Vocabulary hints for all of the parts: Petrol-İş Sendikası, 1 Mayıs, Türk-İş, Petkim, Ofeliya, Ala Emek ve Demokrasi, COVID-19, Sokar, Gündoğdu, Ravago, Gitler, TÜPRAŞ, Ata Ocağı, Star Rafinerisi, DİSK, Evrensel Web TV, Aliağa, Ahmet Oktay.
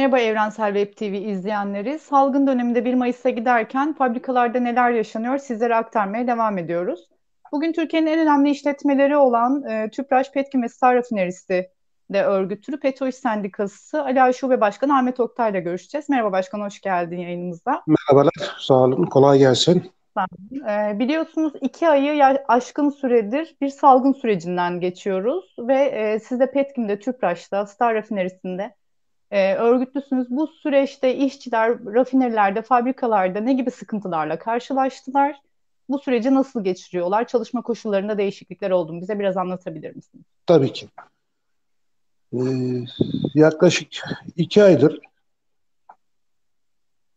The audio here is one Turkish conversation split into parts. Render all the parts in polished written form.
Merhaba Evrensel Web TV izleyenleri. Salgın döneminde 1 Mayıs'a giderken fabrikalarda neler yaşanıyor sizlere aktarmaya devam ediyoruz. Bugün Türkiye'nin en önemli işletmeleri olan TÜPRAŞ, Petkim ve Star Rafinerisi de örgütlü Petrol-İş Sendikası Aliağa Şube Başkanı Ahmet Oktay ile görüşeceğiz. Merhaba Başkan, hoş geldin yayınımıza. Merhabalar, sağ olun. Kolay gelsin. Biliyorsunuz 2 ayı aşkın süredir bir salgın sürecinden geçiyoruz ve siz de Petkim'de, TÜPRAŞ'ta, Star Rafinerisi'nde örgütlüsünüz. Bu süreçte işçiler rafinerilerde, fabrikalarda ne gibi sıkıntılarla karşılaştılar? Bu süreci nasıl geçiriyorlar? Çalışma koşullarında değişiklikler oldu mu? Bize biraz anlatabilir misiniz? Tabii ki. Yaklaşık 2 aydır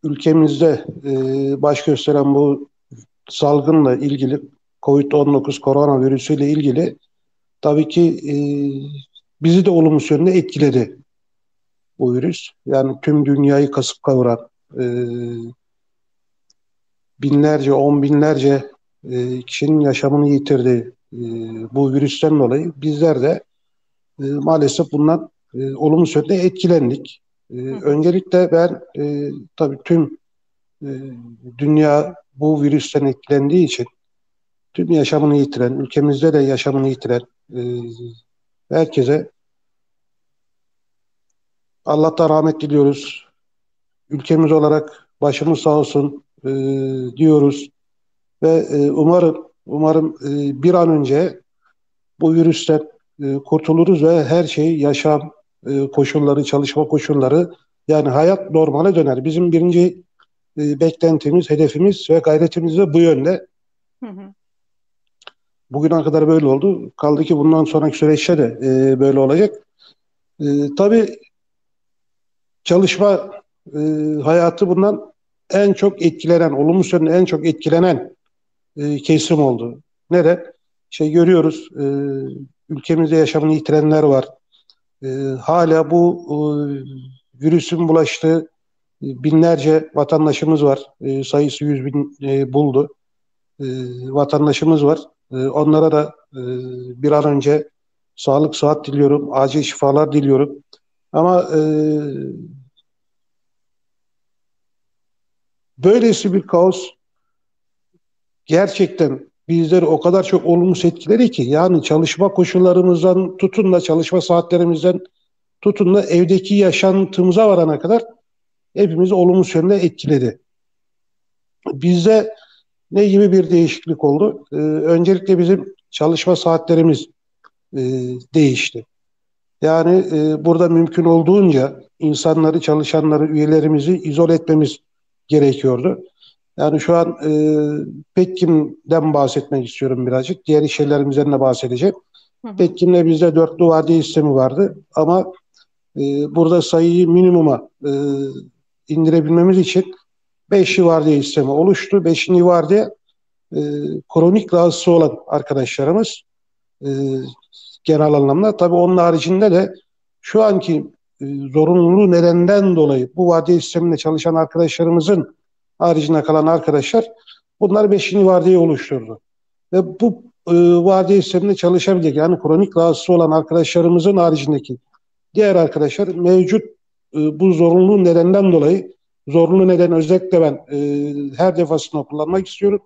ülkemizde baş gösteren bu salgınla ilgili, COVID-19 koronavirüsüyle ilgili tabii ki bizi de olumsuz yönde etkiledi bu virüs. Yani tüm dünyayı kasıp kavuran binlerce, on binlerce kişinin yaşamını yitirdiği bu virüsten dolayı bizler de maalesef bundan olumsuz yönde etkilendik. Öncelikle ben tabii tüm dünya bu virüsten etkilendiği için tüm yaşamını yitiren, ülkemizde de yaşamını yitiren herkese Allah'tan rahmet diliyoruz. Ülkemiz olarak başımız sağ olsun diyoruz ve umarım bir an önce bu virüsten kurtuluruz ve her şey, yaşam koşulları, çalışma koşulları, yani hayat normale döner. Bizim birinci beklentimiz, hedefimiz ve gayretimiz de bu yönde. Bugüne kadar böyle oldu. Kaldı ki bundan sonraki süreçte de böyle olacak. Tabii çalışma hayatı bundan en çok etkilenen, olumsuz yönde en çok etkilenen kesim oldu. Neden? Görüyoruz, ülkemizde yaşamını yitirenler var. Hala bu virüsün bulaştığı binlerce vatandaşımız var. Sayısı 100.000 buldu. Vatandaşımız var. Onlara da bir an önce sağlık, sıhhat diliyorum. Acil şifalar diliyorum. Ama böylesi bir kaos gerçekten bizleri o kadar çok olumsuz etkileri ki, yani çalışma koşullarımızdan tutun da çalışma saatlerimizden tutun da evdeki yaşantımıza varana kadar hepimizi olumsuz yönde etkiledi. Bizde ne gibi bir değişiklik oldu? Öncelikle bizim çalışma saatlerimiz değişti. Yani burada mümkün olduğunca insanları, çalışanları, üyelerimizi izole etmemiz gerekiyordu. Yani şu an Petkim'den bahsetmek istiyorum birazcık. Diğer işyerlerimizden de bahsedeceğim. Petkim'de bizde 4'lü vardiya sistemi vardı. Ama burada sayıyı minimuma indirebilmemiz için 5'li vardiya sistemi oluştu. 5'li vardiya kronik rahatsız olan arkadaşlarımız genel anlamda. Tabii onun haricinde de şu anki zorunluluğu nedeninden dolayı bu vardiya sisteminde çalışan arkadaşlarımızın haricinde kalan arkadaşlar, bunlar 5. vardiyayı oluşturdu. Ve bu vardiya sisteminde çalışabilecek, yani kronik rahatsız olan arkadaşlarımızın haricindeki diğer arkadaşlar mevcut bu zorunluluğun nedeninden dolayı, zorunlu neden özellikle ben her defasında kullanmak istiyorum.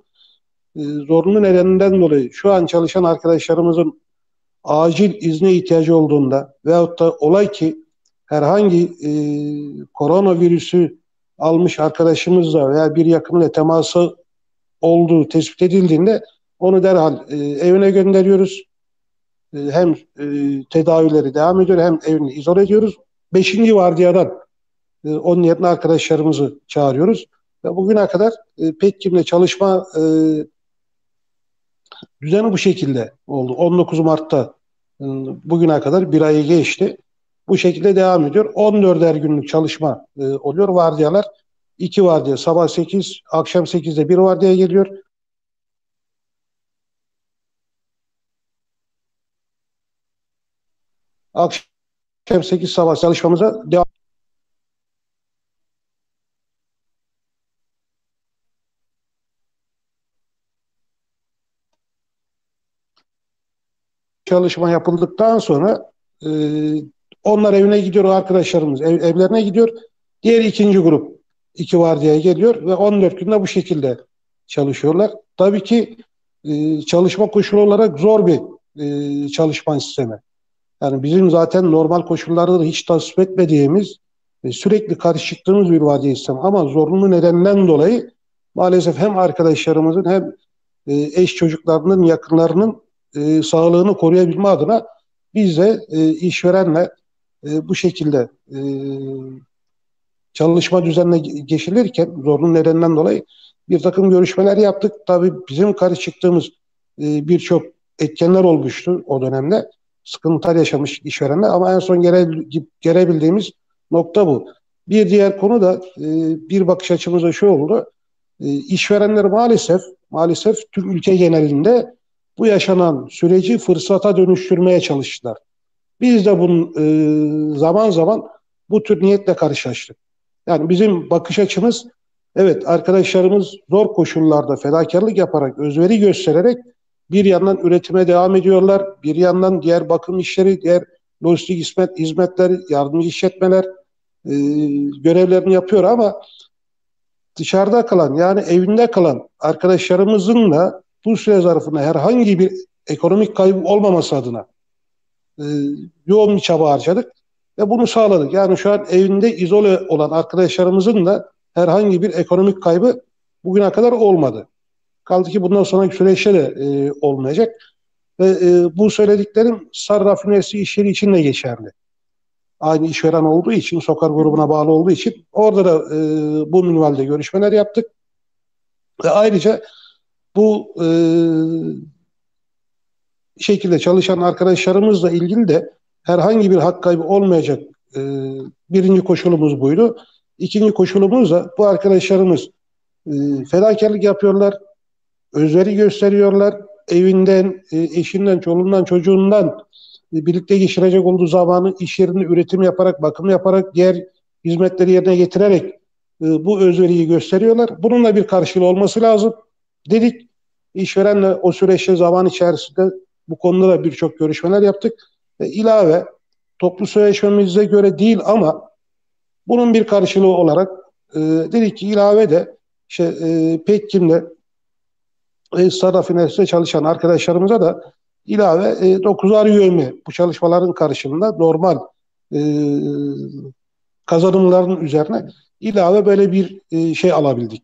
Zorunlu nedeninden dolayı şu an çalışan arkadaşlarımızın acil izne ihtiyacı olduğunda veyahut da olay ki herhangi koronavirüsü almış arkadaşımızla veya bir yakınıyla teması olduğu tespit edildiğinde onu derhal evine gönderiyoruz. Hem tedavileri devam ediyor, hem evini izole ediyoruz. 5. vardiyadan onun yerine arkadaşlarımızı çağırıyoruz. Ve bugüne kadar Petkim'le çalışma düzeni bu şekilde oldu. 19 Mart'ta bugüne kadar bir ayı geçti. Bu şekilde devam ediyor. 14'er günlük çalışma oluyor. Vardiyalar 2 vardiya. Sabah 8, akşam 8'de 1 vardiya geliyor. Akşam 8 sabah çalışmamıza devam. Çalışma yapıldıktan sonra Onlar evine gidiyor, o arkadaşlarımız evlerine gidiyor. Diğer ikinci grup iki vardiyaya geliyor ve 14 günde bu şekilde çalışıyorlar. Tabii ki çalışma koşulu olarak zor bir çalışma sistemi. Yani bizim zaten normal koşullarda hiç tasvip etmediğimiz, sürekli karışıktığımız bir vardiya sistemi. Ama zorunlu nedenden dolayı maalesef hem arkadaşlarımızın hem eş çocuklarının, yakınlarının sağlığını koruyabilme adına biz de işverenle bu şekilde çalışma düzenine geçilirken zorunlu nedenden dolayı bir takım görüşmeler yaptık. Tabii bizim karışıktığımız birçok etkenler olmuştu o dönemde. Sıkıntılar yaşamış işverenler ama en son gelebildiğimiz nokta bu. Bir diğer konu da bir bakış açımıza şu oldu. İşverenler maalesef tüm ülke genelinde bu yaşanan süreci fırsata dönüştürmeye çalıştılar. Biz de bunun zaman zaman bu tür niyetle karşılaştık. Yani bizim bakış açımız, evet, arkadaşlarımız zor koşullarda fedakarlık yaparak, özveri göstererek bir yandan üretime devam ediyorlar, bir yandan diğer bakım işleri, diğer lojistik hizmetleri, yardımcı işletmeler görevlerini yapıyor ama dışarıda kalan, yani evinde kalan arkadaşlarımızın da bu süre zarfında herhangi bir ekonomik kaybı olmaması adına yoğun bir çaba harcadık ve bunu sağladık. Yani şu an evinde izole olan arkadaşlarımızın da herhangi bir ekonomik kaybı bugüne kadar olmadı. Kaldı ki bundan sonraki süreçte de olmayacak. Ve bu söylediklerim Star Rafinerisi işleri için de geçerli. Aynı işveren olduğu için, Sokar grubuna bağlı olduğu için orada da bu minvalde görüşmeler yaptık. Ve ayrıca bu şekilde çalışan arkadaşlarımızla ilgili de herhangi bir hak kaybı olmayacak birinci koşulumuz buydu. İkinci koşulumuz da bu arkadaşlarımız fedakarlık yapıyorlar, özveri gösteriyorlar, evinden, eşinden, çoluğundan, çocuğundan birlikte geçirecek olduğu zamanı iş yerinde üretim yaparak, bakım yaparak, diğer hizmetleri yerine getirerek bu özveriyi gösteriyorlar. Bununla bir karşılığı olması lazım dedik. İşverenle o süreçte, zaman içerisinde bu konuda da birçok görüşmeler yaptık. İlave toplu sözleşmemize göre değil ama bunun bir karşılığı olarak dedik ki ilave de işte Petkim'le Star Rafinerisi'nde çalışan arkadaşlarımıza da ilave 9'ar üyemi bu çalışmaların karşılığında normal kazanımların üzerine ilave böyle bir şey alabildik.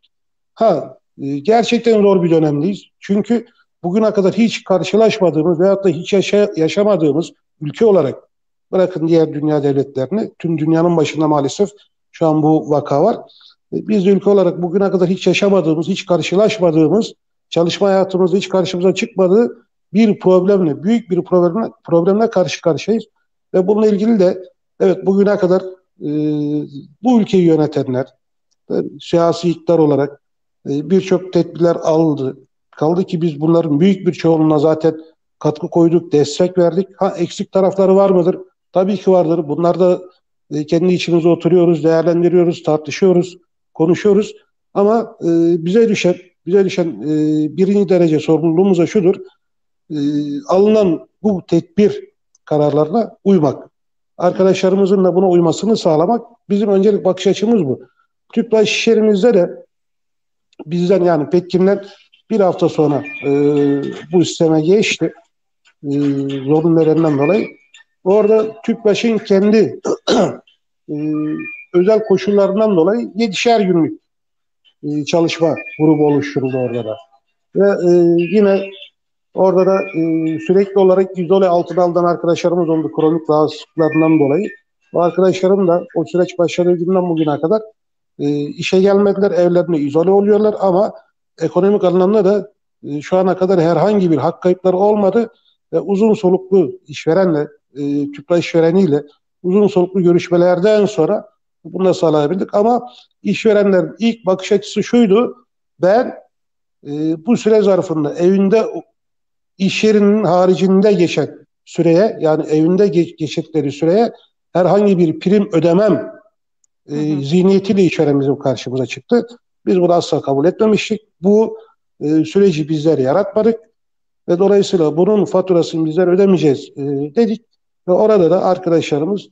Gerçekten zor bir dönemdeyiz. Çünkü bugüne kadar hiç karşılaşmadığımız veyahut da hiç yaşamadığımız ülke olarak, bırakın diğer dünya devletlerini, tüm dünyanın başında maalesef şu an bu vaka var. Biz de ülke olarak bugüne kadar hiç yaşamadığımız, hiç karşılaşmadığımız, çalışma hayatımızda hiç karşımıza çıkmadığı bir problemle, büyük bir problemle karşı karşıyayız. Ve bununla ilgili de evet, bugüne kadar bu ülkeyi yönetenler, siyasi iktidar olarak birçok tedbirler aldı. Kaldı ki biz bunların büyük bir çoğunluğuna zaten katkı koyduk, destek verdik. Eksik tarafları var mıdır? Tabii ki vardır. Bunlar da kendi içimize oturuyoruz, değerlendiriyoruz, tartışıyoruz, konuşuyoruz. Ama bize düşen birinci derece sorumluluğumuz da şudur. Alınan bu tedbir kararlarına uymak. Arkadaşlarımızın da buna uymasını sağlamak. Bizim öncelik bakış açımız bu. TÜPRAŞ işlerimizde de bizden, yani Petkim'den bir hafta sonra bu sisteme geçti. Zorunluluklarından dolayı. Orada TÜPRAŞ'ın kendi özel koşullarından dolayı 7'şer günlük çalışma grubu oluşturuldu orada da. Ve yine orada da sürekli olarak izole altına alınan arkadaşlarımız oldu kronik rahatsızlıklarından dolayı. Bu arkadaşlarım da o süreç başladığı günden bugüne kadar işe gelmediler, evlerine izole oluyorlar ama ekonomik anlamda da şu ana kadar herhangi bir hak kayıpları olmadı. Ve uzun soluklu işverenle, TÜPRAŞ işvereniyle uzun soluklu görüşmelerden sonra bunu da sağlayabildik. Ama işverenlerin ilk bakış açısı şuydu: ben bu süre zarfında evinde, iş yerinin haricinde geçen süreye, yani evinde geçtikleri süreye herhangi bir prim ödemem zihniyetiyle işveren bizim karşımıza çıktı. Biz bunu asla kabul etmemiştik. Bu süreci bizler yaratmadık ve dolayısıyla bunun faturasını bizler ödemeyeceğiz dedik. Ve orada da arkadaşlarımız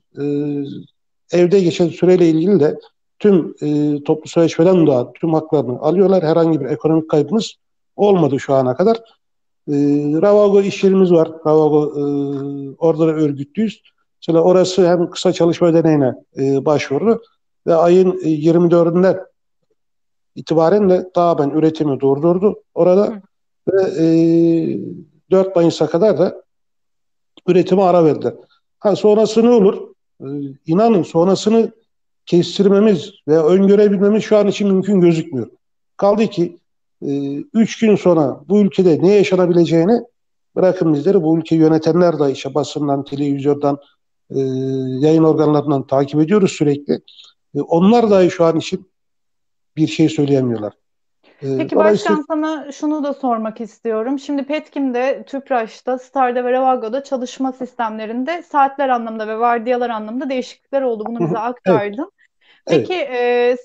evde geçen süreyle ilgili de tüm toplu sözleşmeden doğan tüm haklarını alıyorlar. Herhangi bir ekonomik kaybımız olmadı şu ana kadar. Ravago iş yerimiz var. Ravago orada da örgütlüyüz. Mesela orası hem kısa çalışma ödeneğine başvurdu ve ayın 24'ünden itibaren de tamamen üretimi durdurdu orada ve 4 Mayıs'a kadar da üretime ara verdi. Ha, sonrası ne olur? İnanın sonrasını kestirmemiz ve öngörebilmemiz şu an için mümkün gözükmüyor. Kaldı ki 3 gün sonra bu ülkede ne yaşanabileceğini bırakın bizleri, bu ülkeyi yönetenler de işte basından, televizyondan, yayın organlarından takip ediyoruz sürekli. Onlar dahi şu an için bir şey söyleyemiyorlar. Peki başkan, sana şunu da sormak istiyorum. Şimdi Petkim'de, TÜPRAŞ'ta, Star'da ve Ravago'da çalışma sistemlerinde saatler anlamında ve vardiyalar anlamında değişiklikler oldu. Bunu bize aktardın. Evet. Peki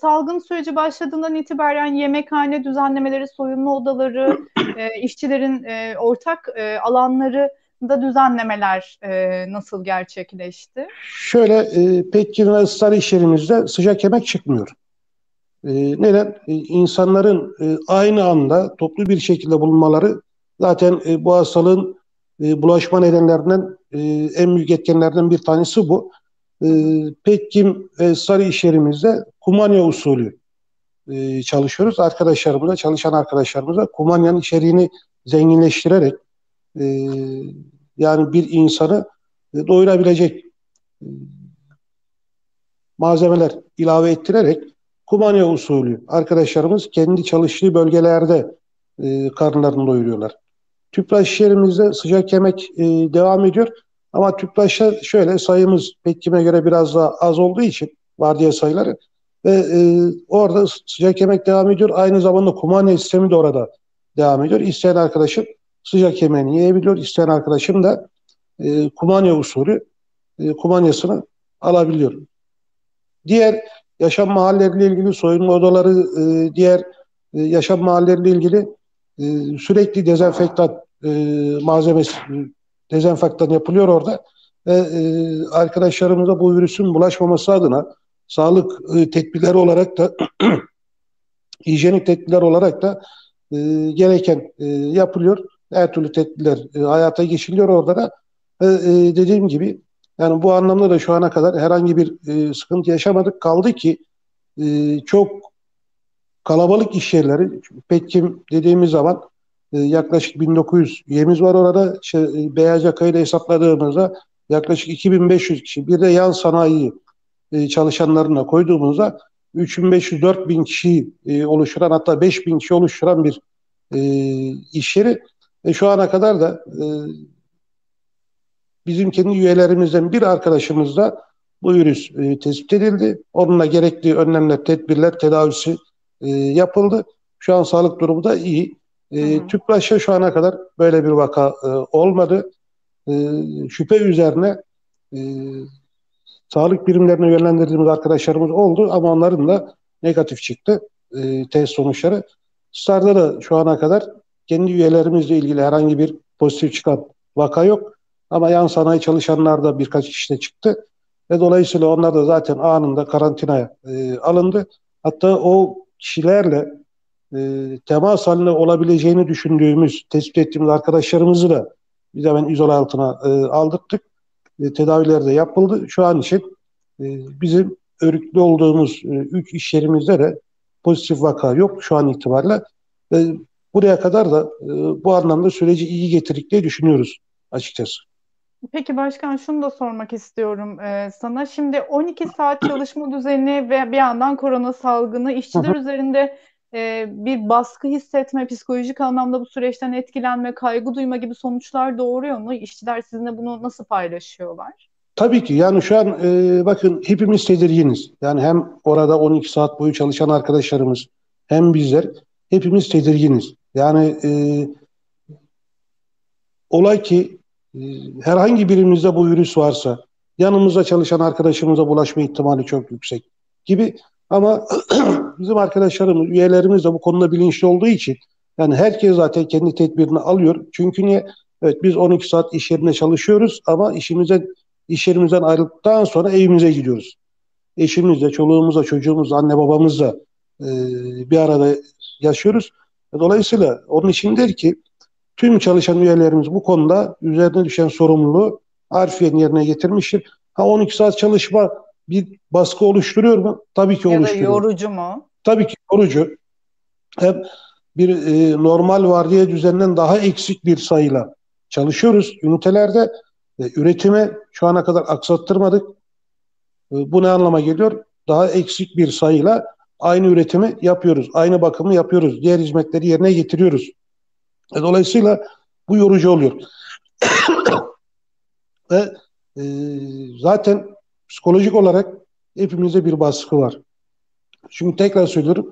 salgın süreci başladığından itibaren yemekhane düzenlemeleri, soyunma odaları, işçilerin ortak alanlarında düzenlemeler nasıl gerçekleşti? Şöyle, Petkim ve Star iş yerimizde sıcak yemek çıkmıyor. Neden? İnsanların aynı anda toplu bir şekilde bulunmaları zaten bu hastalığın bulaşma nedenlerinden en büyük etkenlerden bir tanesi bu. Petkim ve Sarı iş yerimizde kumanya usulü çalışıyoruz. Arkadaşlarımıza, çalışan arkadaşlarımıza kumanyanın içeriğini zenginleştirerek yani bir insanı doyurabilecek malzemeler ilave ettirerek kumanya usulü arkadaşlarımız kendi çalıştığı bölgelerde karınlarını doyuruyorlar. TÜPRAŞ iş yerimizde sıcak yemek devam ediyor. Ama TÜPRAŞ'ta şöyle, sayımız Petkim'e göre biraz daha az olduğu için vardiya sayıları ve orada sıcak yemek devam ediyor. Aynı zamanda kumanya sistemi de orada devam ediyor. İsteyen arkadaşım sıcak yemeğini yiyebiliyor. İsteyen arkadaşım da kumanya usulü kumanyasını alabiliyor. Diğer yaşam mahalleriyle ilgili soyunma odaları, diğer yaşam mahalleriyle ilgili sürekli dezenfektan malzemesi, dezenfektan yapılıyor orada. Arkadaşlarımıza bu virüsün bulaşmaması adına sağlık tedbirleri olarak da hijyenik tedbirler olarak da gereken yapılıyor. Her türlü tedbirler hayata geçiliyor orada da. Dediğim gibi yani bu anlamda da şu ana kadar herhangi bir sıkıntı yaşamadık. Kaldı ki çok kalabalık iş yerleri, Petkim dediğimiz zaman yaklaşık 1900 üyemiz var orada. İşte beyaz yakayla hesapladığımızda yaklaşık 2500 kişi. Bir de yan sanayi çalışanlarına koyduğumuzda 3500-4000 kişi oluşturan, hatta 5000 kişi oluşturan bir iş yeri. Şu ana kadar da bizim kendi üyelerimizden bir arkadaşımızda bu virüs tespit edildi. Onunla gerekli önlemler, tedbirler, tedavisi yapıldı. Şu an sağlık durumu da iyi. TÜPRAŞ'ta şu ana kadar böyle bir vaka olmadı. Şüphe üzerine sağlık birimlerine yönlendirdiğimiz arkadaşlarımız oldu ama onların da negatif çıktı test sonuçları. Star'da da şu ana kadar kendi üyelerimizle ilgili herhangi bir pozitif çıkan vaka yok. Ama yan sanayi çalışanlarda birkaç kişi de çıktı. Ve dolayısıyla onlar da zaten anında karantinaya alındı. Hatta o kişilerle temas haline olabileceğini düşündüğümüz, tespit ettiğimiz arkadaşlarımızı da biz hemen izole altına aldırttık. Tedaviler de yapıldı. Şu an için bizim örgütlü olduğumuz 3 iş yerimizde de pozitif vaka yok şu an itibariyle. Buraya kadar da bu anlamda süreci iyi getirdik diye düşünüyoruz açıkçası. Peki başkan, şunu da sormak istiyorum sana. Şimdi 12 saat çalışma düzeni ve bir yandan korona salgını işçiler üzerinde bir baskı hissetme, psikolojik anlamda bu süreçten etkilenme, kaygı duyma gibi sonuçlar doğuruyor mu? İşçiler sizinle bunu nasıl paylaşıyorlar? Tabii ki. Yani şu an bakın hepimiz tedirginiz. Yani hem orada 12 saat boyu çalışan arkadaşlarımız hem bizler hepimiz tedirginiz. Yani olay ki herhangi birimizde bu virüs varsa yanımızda çalışan arkadaşımıza bulaşma ihtimali çok yüksek gibi. Ama bizim arkadaşlarımız, üyelerimiz de bu konuda bilinçli olduğu için yani herkes zaten kendi tedbirini alıyor. Çünkü niye? Evet, biz 12 saat iş yerinde çalışıyoruz ama işimize İş yerimizden ayrıldıktan sonra evimize gidiyoruz. Eşimizle, çoluğumuzla, çocuğumuzla, anne babamızla bir arada yaşıyoruz. Dolayısıyla onun içindir ki tüm çalışan üyelerimiz bu konuda üzerine düşen sorumluluğu harfiyen yerine getirmiştir. Ha, 12 saat çalışma bir baskı oluşturuyor mu? Tabii ki oluşturuyor. Ya da yorucu mu? Tabii ki yorucu. Hem bir normal vardiya düzeninden daha eksik bir sayıyla çalışıyoruz. Ünitelerde üretimi şu ana kadar aksattırmadık. Bu ne anlama geliyor? Daha eksik bir sayıyla aynı üretimi yapıyoruz, aynı bakımı yapıyoruz, diğer hizmetleri yerine getiriyoruz. Dolayısıyla bu yorucu oluyor. Ve zaten psikolojik olarak hepimize bir baskı var. Şimdi tekrar söylüyorum,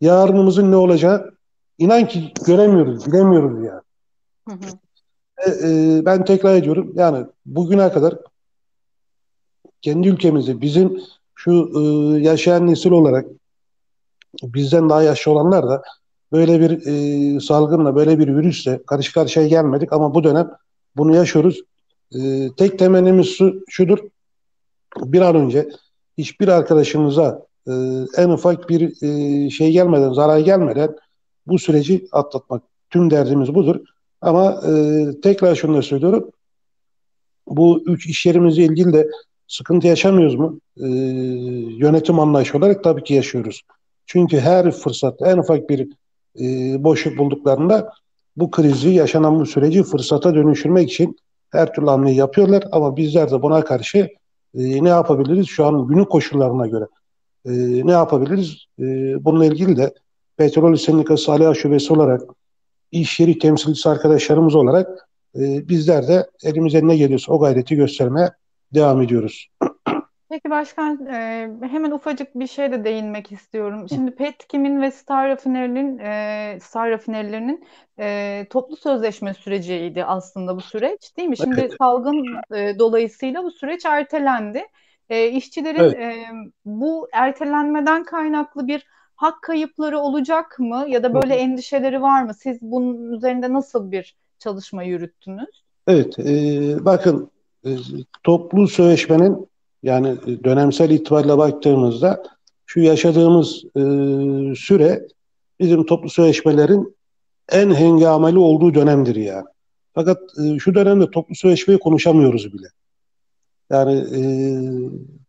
yarınımızın ne olacağı inan ki göremiyoruz, bilemiyoruz yani. Hı hı. Ben tekrar ediyorum, yani bugüne kadar kendi ülkemizde bizim şu yaşayan nesil olarak bizden daha yaşlı olanlar da böyle bir salgınla, böyle bir virüsle karşı karşıya gelmedik ama bu dönem bunu yaşıyoruz. Tek temennimiz şudur, bir an önce hiçbir arkadaşımıza en ufak bir şey gelmeden, zarar gelmeden bu süreci atlatmak. Tüm derdimiz budur. Ama tekrar şunu da söylüyorum, bu üç iş yerimizle ilgili de sıkıntı yaşamıyoruz mu? Yönetim anlayışı olarak tabii ki yaşıyoruz. Çünkü her fırsatta en ufak bir boşluk bulduklarında bu krizi, yaşanan bu süreci fırsata dönüştürmek için her türlü hamleyi yapıyorlar. Ama bizler de buna karşı ne yapabiliriz? Şu an günün koşullarına göre ne yapabiliriz? Bununla ilgili de Petrol-İş Sendikası Aliağa Şubesi olarak, iş yeri temsilcisi arkadaşlarımız olarak bizler de elimizden ne geliyorsa o gayreti göstermeye devam ediyoruz. Peki başkan, hemen ufacık bir şeye de değinmek istiyorum. Şimdi Petkim'in ve Star Rafinerilerinin toplu sözleşme süreciydi aslında bu süreç, değil mi? Şimdi evet, salgın dolayısıyla bu süreç ertelendi. İşçilerin evet, bu ertelenmeden kaynaklı bir hak kayıpları olacak mı? Ya da böyle endişeleri var mı? Siz bunun üzerinde nasıl bir çalışma yürüttünüz? Evet, bakın toplu sözleşmenin, yani dönemsel itibariyle baktığımızda şu yaşadığımız süre bizim toplu sözleşmelerin en hengameli olduğu dönemdir ya. Fakat şu dönemde toplu sözleşmeyi konuşamıyoruz bile. Yani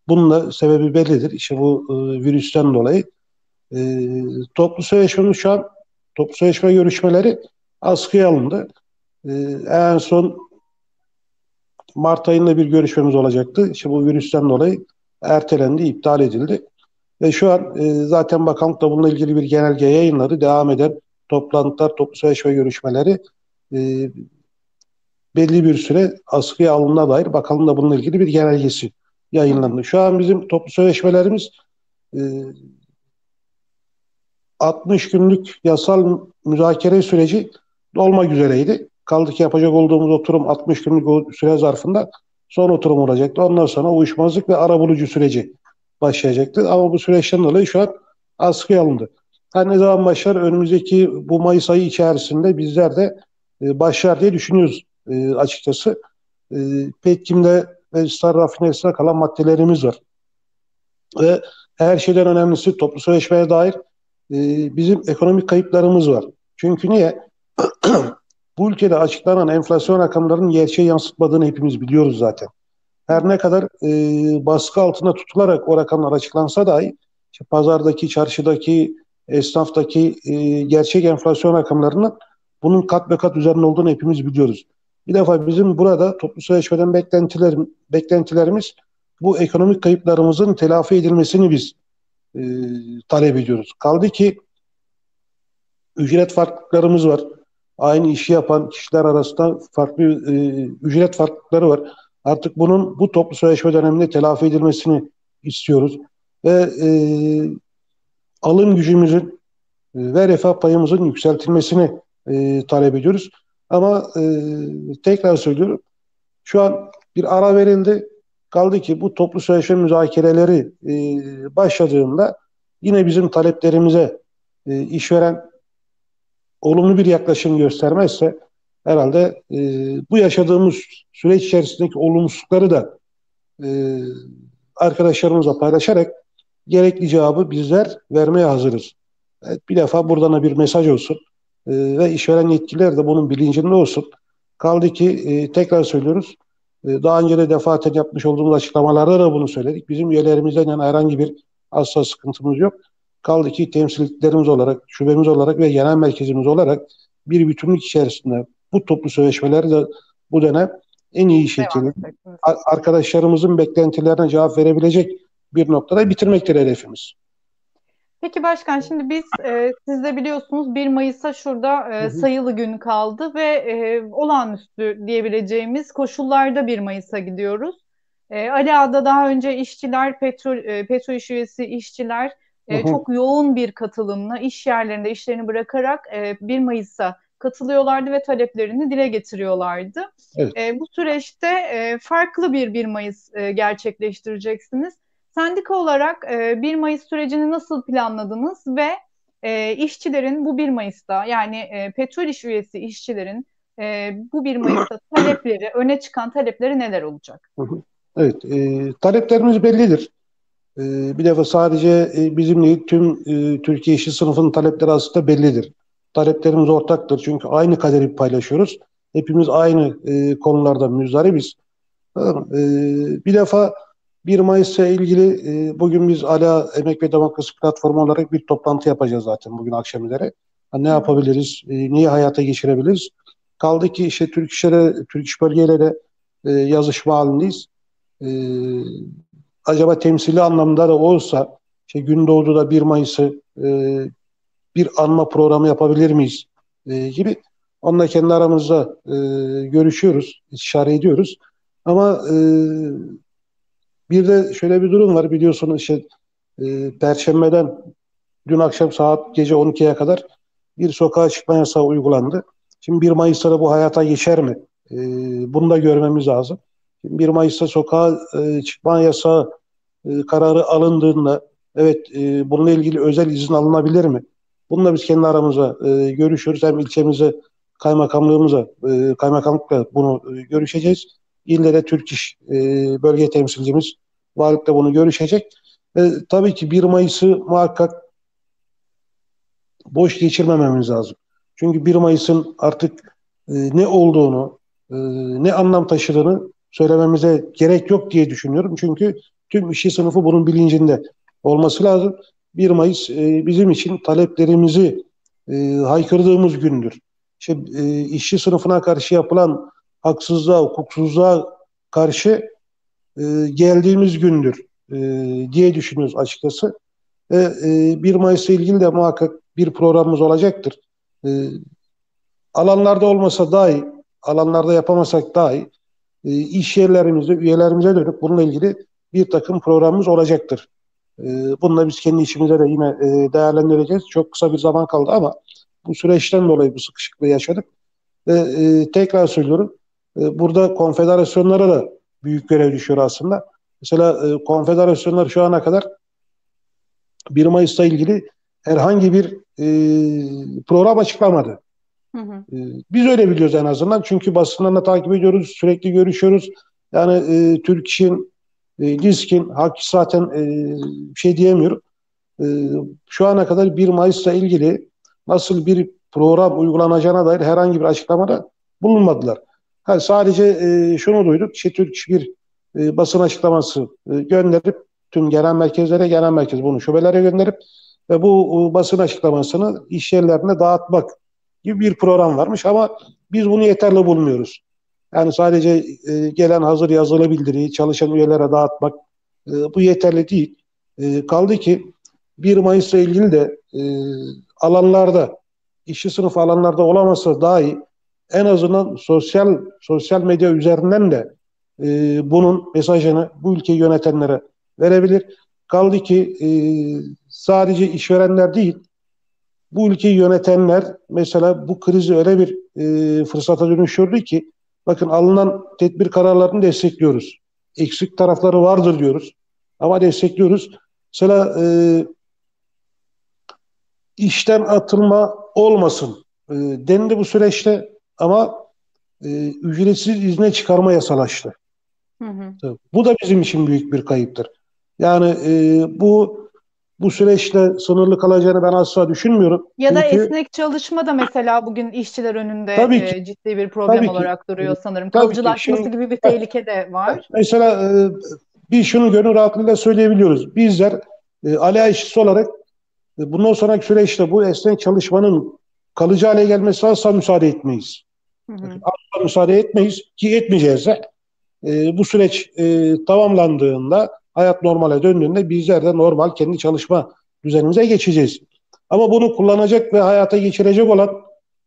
bunun da sebebi bellidir. İşte bu virüsten dolayı toplu sözleşmenin şu an toplu sözleşme görüşmeleri askıya alındı. En son Mart ayında bir görüşmemiz olacaktı. İşte bu virüsten dolayı ertelendi, iptal edildi. Ve şu an zaten bakanlık da bununla ilgili bir genelge yayınladı. Devam eden toplantılar, toplu sözleşme görüşmeleri belli bir süre askıya alındığına dair bakanlığın da bununla ilgili bir genelgesi yayınlandı. Şu an bizim toplu sözleşmelerimiz 60 günlük yasal müzakere süreci dolmak üzereydi. Kaldı ki yapacak olduğumuz oturum 60 günlük süre zarfında son oturum olacaktı. Ondan sonra uyuşmazlık ve arabulucu süreci başlayacaktı. Ama bu süreçten dolayı şu an askıya alındı. Hani ne zaman başlar? Önümüzdeki bu Mayıs ayı içerisinde bizler de başlar diye düşünüyoruz açıkçası. Petkim'de ve Star Rafinerisi'ne kalan maddelerimiz var. Ve her şeyden önemlisi toplu sözleşmeye dair bizim ekonomik kayıplarımız var. Çünkü niye? Bu ülkede açıklanan enflasyon rakamlarının gerçeği yansıtmadığını hepimiz biliyoruz zaten. Her ne kadar baskı altında tutularak o rakamlar açıklansa dahi işte pazardaki, çarşıdaki, esnaftaki gerçek enflasyon rakamlarının bunun kat be kat üzerinde olduğunu hepimiz biliyoruz. Bir defa bizim burada toplu sözleşmeden beklentilerimiz bu ekonomik kayıplarımızın telafi edilmesini biz talep ediyoruz. Kaldı ki ücret farklılıklarımız var. Aynı işi yapan kişiler arasında farklı ücret farklılıkları var. Artık bunun bu toplu sözleşme döneminde telafi edilmesini istiyoruz. Ve alım gücümüzün ve refah payımızın yükseltilmesini talep ediyoruz. Ama tekrar söylüyorum, şu an bir ara verildi. Kaldı ki bu toplu sözleşme müzakereleri başladığında yine bizim taleplerimize işveren olumlu bir yaklaşım göstermezse herhalde bu yaşadığımız süreç içerisindeki olumsuzlukları da arkadaşlarımızla paylaşarak gerekli cevabı bizler vermeye hazırız. Evet, bir defa buradan da bir mesaj olsun ve işveren yetkililer de bunun bilincinde olsun. Kaldı ki tekrar söylüyoruz, daha önce de defaten yapmış olduğumuz açıklamalarda da bunu söyledik. Bizim üyelerimizden yani herhangi bir asla sıkıntımız yok. Kaldı ki temsilciliklerimiz olarak, şubemiz olarak ve genel merkezimiz olarak bir bütünlük içerisinde bu toplu sözleşmeleri de bu dönem en iyi şekilde arkadaşlarımızın beklentilerine cevap verebilecek bir noktada bitirmektir hedefimiz. Peki Başkan, şimdi biz siz de biliyorsunuz 1 Mayıs'a şurada sayılı gün kaldı ve olağanüstü diyebileceğimiz koşullarda 1 Mayıs'a gidiyoruz. Aliağa'da daha önce işçiler, Petrol-İş üyesi işçiler çok yoğun bir katılımla iş yerlerinde işlerini bırakarak 1 Mayıs'a katılıyorlardı ve taleplerini dile getiriyorlardı. Evet. Bu süreçte farklı bir 1 Mayıs gerçekleştireceksiniz. Sendika olarak 1 Mayıs sürecini nasıl planladınız ve işçilerin bu 1 Mayıs'ta yani Petrol-İş üyesi işçilerin bu 1 Mayıs'ta talepleri, öne çıkan talepleri neler olacak? Evet, taleplerimiz bellidir. Bir defa sadece bizim değil, tüm Türkiye işçi sınıfının talepleri aslında bellidir. Taleplerimiz ortaktır çünkü aynı kaderi paylaşıyoruz. Hepimiz aynı konulardan müzdaribiz. Bir defa 1 Mayıs'la ilgili bugün biz Ala Emek ve Demokrasi platformu olarak bir toplantı yapacağız zaten bugün akşam üzere. Ne yapabiliriz, niye hayata geçirebiliriz? Kaldı ki işte Türk-İş bölgeyle de yazışma halindeyiz. Acaba temsili anlamda da olsa işte Gündoğdu'da 1 Mayıs'ı bir anma programı yapabilir miyiz gibi. Onunla kendi aramızda görüşüyoruz, istişare ediyoruz. Ama bir de şöyle bir durum var, biliyorsunuz işte Perşembe'den dün akşam saat gece 12'ye kadar bir sokağa çıkma yasağı uygulandı. Şimdi 1 Mayıs'ta da bu hayata geçer mi? Bunu da görmemiz lazım. Şimdi 1 Mayıs'ta sokağa çıkma yasağı kararı alındığında evet bununla ilgili özel izin alınabilir mi? Bununla biz kendi aramıza görüşüyoruz. Hem ilçemize, kaymakamlıkla bunu görüşeceğiz. İlle de Türk-İş bölge temsilcimiz varlıkla bunu görüşecek. Tabii ki 1 Mayıs'ı muhakkak boş geçirmememiz lazım. Çünkü 1 Mayıs'ın artık ne olduğunu, ne anlam taşıdığını söylememize gerek yok diye düşünüyorum. Çünkü tüm işçi sınıfı bunun bilincinde olması lazım. 1 Mayıs bizim için taleplerimizi haykırdığımız gündür. İşte, işçi sınıfına karşı yapılan haksızlığa, hukuksuzluğa karşı geldiğimiz gündür diye düşünüyoruz açıkçası. 1 Mayıs'la ilgili de muhakkak bir programımız olacaktır. Alanlarda olmasa dahi, alanlarda yapamasak dahi iş yerlerimizde, üyelerimize dönüp bununla ilgili bir takım programımız olacaktır. Bununla biz kendi içimize de yine değerlendireceğiz. Çok kısa bir zaman kaldı ama bu süreçten dolayı bu sıkışıklığı yaşadık. Tekrar söylüyorum. Burada konfederasyonlara da büyük görev düşüyor aslında. Mesela konfederasyonlar şu ana kadar 1 Mayıs'la ilgili herhangi bir program açıklamadı. Biz öyle biliyoruz en azından. Çünkü basından da takip ediyoruz. Sürekli görüşüyoruz. Yani Türk-İş'in, DİSK'in, Hak'ı zaten bir şey diyemiyorum. Şu ana kadar 1 Mayıs'la ilgili nasıl bir program uygulanacağına dair herhangi bir açıklamada bulunmadılar. Yani sadece şunu duyduk, Türk-İş bir basın açıklaması gönderip tüm genel merkez bunu şubelere gönderip ve bu basın açıklamasını iş yerlerine dağıtmak gibi bir program varmış ama biz bunu yeterli bulmuyoruz. Yani sadece gelen hazır yazılı bildiriyi çalışan üyelere dağıtmak bu yeterli değil. Kaldı ki 1 Mayıs'la ilgili de alanlarda, işçi sınıfı alanlarda olamasa dahi en azından sosyal medya üzerinden de bunun mesajını bu ülkeyi yönetenlere verebilir. Kaldı ki sadece işverenler değil, bu ülkeyi yönetenler mesela bu krizi öyle bir fırsata dönüştürdü ki bakın alınan tedbir kararlarını destekliyoruz. Eksik tarafları vardır diyoruz ama destekliyoruz. Mesela işten atılma olmasın dendi bu süreçte ama ücretsiz izne çıkarma yasalaştı. Bu da bizim için büyük bir kayıptır. Yani bu süreçte sınırlı kalacağını ben asla düşünmüyorum. Ya da çünkü esnek çalışma da mesela bugün işçiler önünde ciddi bir problem olarak duruyor sanırım. Kalıcılaşması gibi bir tehlike de var. Mesela bir şunu gönül rahatlığıyla söyleyebiliyoruz. Bizler Aliağa işçisi olarak bundan sonraki süreçte bu esnek çalışmanın kalıcı hale gelmesi asla müsaade etmeyiz. Asla müsaade etmeyiz ki etmeyeceğiz de. Bu süreç tamamlandığında, hayat normale döndüğünde bizler de normal kendi çalışma düzenimize geçeceğiz. Ama bunu kullanacak ve hayata geçirecek olan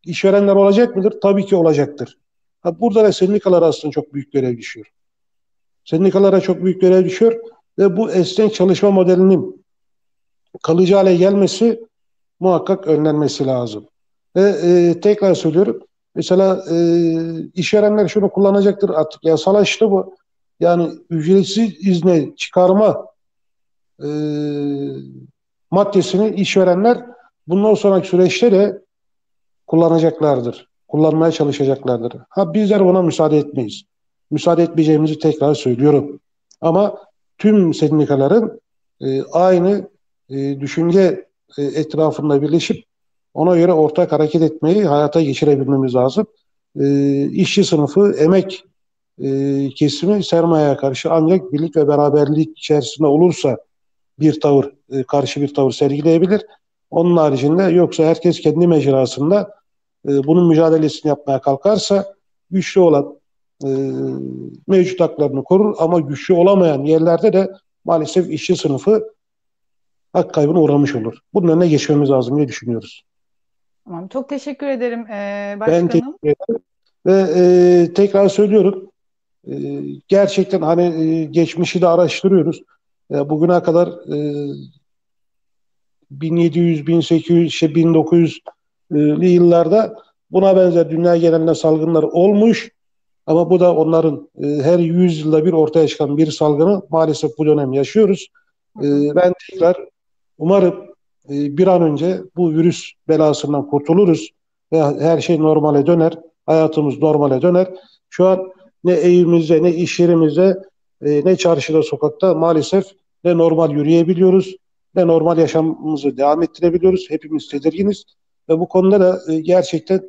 işverenler olacak mıdır? Tabii ki olacaktır. Burada da sendikalara aslında çok büyük görev düşüyor. Sendikalara çok büyük görev düşüyor ve bu esnek çalışma modelinin kalıcı hale gelmesi muhakkak önlenmesi lazım. Ve tekrar söylüyorum, mesela işverenler şunu kullanacaktır artık, yasalaştı bu. Yani ücretsiz izne çıkarma maddesini işverenler bundan sonraki süreçte de kullanacaklardır. Kullanmaya çalışacaklardır. Bizler buna müsaade etmeyiz. Müsaade etmeyeceğimizi tekrar söylüyorum. Ama tüm sendikaların aynı düşünce etrafında birleşip ona göre ortak hareket etmeyi hayata geçirebilmemiz lazım. İşçi sınıfı, emek kesimi sermayeye karşı ancak birlik ve beraberlik içerisinde olursa karşı bir tavır sergileyebilir. Onun haricinde yoksa herkes kendi mecrasında bunun mücadelesini yapmaya kalkarsa güçlü olan mevcut haklarını korur ama güçlü olamayan yerlerde de maalesef işçi sınıfı hak kaybına uğramış olur. Bunun önüne geçmemiz lazım diye düşünüyoruz. Tamam, çok teşekkür ederim başkanım. Ben teşekkür ederim. Ve tekrar söylüyorum, gerçekten hani geçmişi de araştırıyoruz. Bugüne kadar 1700, 1800, 1900'lü yıllarda buna benzer dünya genelinde salgınlar olmuş. Ama bu da onların her 100 yılda bir ortaya çıkan bir salgını maalesef bu dönem yaşıyoruz. Ben tekrar umarım bir an önce bu virüs belasından kurtuluruz ve her şey normale döner. Hayatımız normale döner. Şu an ne evimizde, ne iş yerimizde, ne çarşıda, sokakta maalesef ne normal yürüyebiliyoruz, ne normal yaşamımızı devam ettirebiliyoruz. Hepimiz tedirginiz ve bu konuda da gerçekten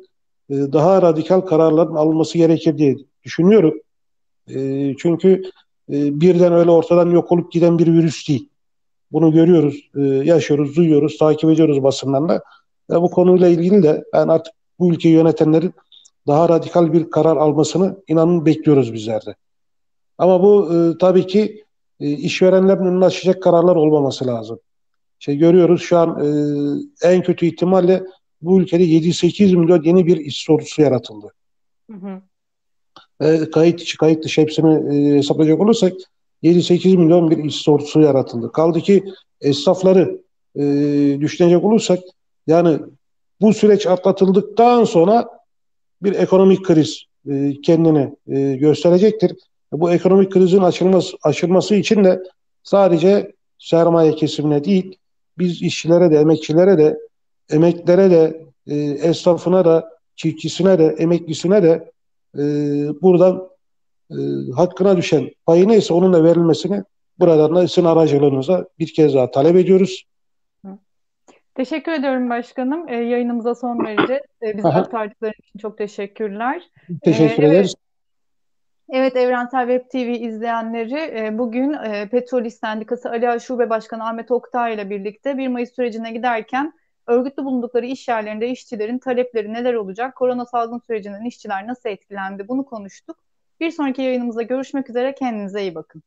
daha radikal kararların alınması gerekir diye düşünüyorum. Çünkü birden öyle ortadan yok olup giden bir virüs değil. Bunu görüyoruz, yaşıyoruz, duyuyoruz, takip ediyoruz basından da. Bu konuyla ilgili de ben artık bu ülkeyi yönetenlerin daha radikal bir karar almasını inanın bekliyoruz bizler de. Ama bu tabii ki işverenlerin önünü açacak kararlar olmaması lazım. Görüyoruz şu an en kötü ihtimalle bu ülkede 7-8 milyon yeni bir iş sorusu yaratıldı. Kayıt içi, kayıt dışı hepsini hesaplayacak olursak 7-8 milyon bir iş sorusu yaratıldı. Kaldı ki esnafları düşünecek olursak yani bu süreç atlatıldıktan sonra bir ekonomik kriz kendini gösterecektir. Bu ekonomik krizin aşılması için de sadece sermaye kesimine değil, biz işçilere de, emekçilere de, emeklere de, esnafına da, çiftçisine de, emeklisine de buradan hakkına düşen payı neyse onun da verilmesini buradan da sizin aracılığınıza bir kez daha talep ediyoruz. Teşekkür ediyorum başkanım. Yayınımıza son vereceğiz. Bizi aktardıkları için çok teşekkürler. Teşekkür ederiz. Evet, Evrensel Web TV izleyenleri bugün Petrol-İş Sendikası Aliağa Şube Başkanı Ahmet Oktay ile birlikte 1 Mayıs sürecine giderken örgütlü bulundukları iş yerlerinde işçilerin talepleri neler olacak? Korona salgın sürecinden işçiler nasıl etkilendi? Bunu konuştuk. Bir sonraki yayınımıza görüşmek üzere. Kendinize iyi bakın.